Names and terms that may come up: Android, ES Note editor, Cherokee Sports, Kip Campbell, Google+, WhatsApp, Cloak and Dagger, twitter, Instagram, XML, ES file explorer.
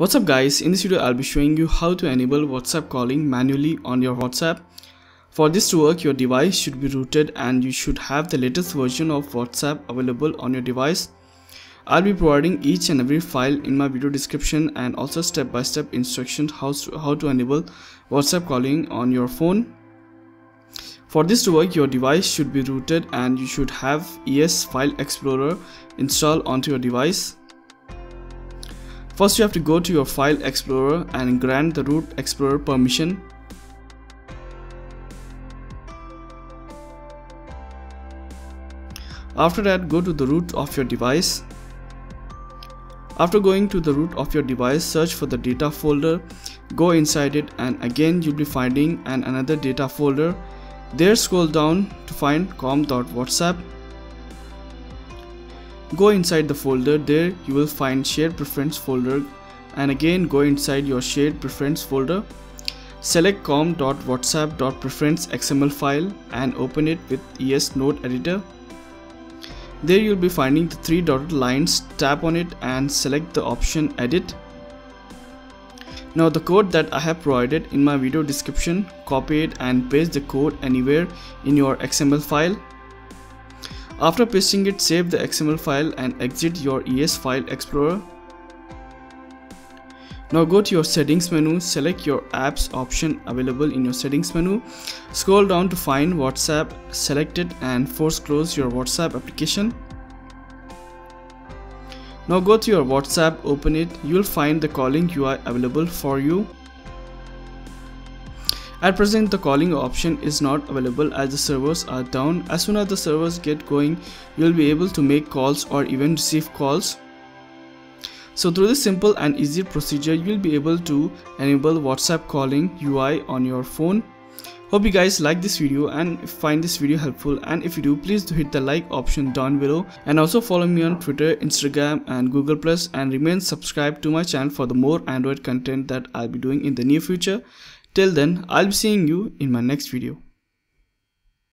What's up guys, in this video I'll be showing you how to enable WhatsApp calling manually on your WhatsApp. For this to work, your device should be rooted and you should have the latest version of WhatsApp available on your device. I'll be providing each and every file in my video description and also step-by-step instructions how to enable WhatsApp calling on your phone. For this to work, your device should be rooted and you should have ES file explorer installed onto your device. First, you have to go to your file explorer and grant the root explorer permission. After that, go to the root of your device. After going to the root of your device, search for the data folder, go inside it, and again you'll be finding another data folder. There, scroll down to find com.whatsapp. Go inside the folder. There you will find shared preference folder, and again go inside your shared preference folder. Select com.whatsapp.preference.xml file and open it with ES Note editor. There you will be finding the three dotted lines. Tap on it and select the option edit. Now the code that I have provided in my video description, copy it and paste the code anywhere in your XML file. After pasting it, save the XML file and exit your ES file explorer. Now go to your settings menu, select your apps option available in your settings menu. Scroll down to find WhatsApp, select it and force close your WhatsApp application. Now go to your WhatsApp, open it, you will find the calling UI available for you. At present, the calling option is not available as the servers are down. As soon as the servers get going, you will be able to make calls or even receive calls. So through this simple and easy procedure, you will be able to enable WhatsApp calling UI on your phone. Hope you guys like this video and find this video helpful, and if you do, please do hit the like option down below and also follow me on Twitter, Instagram and Google+, and remain subscribed to my channel for the more Android content that I'll be doing in the near future. Till then, I'll be seeing you in my next video.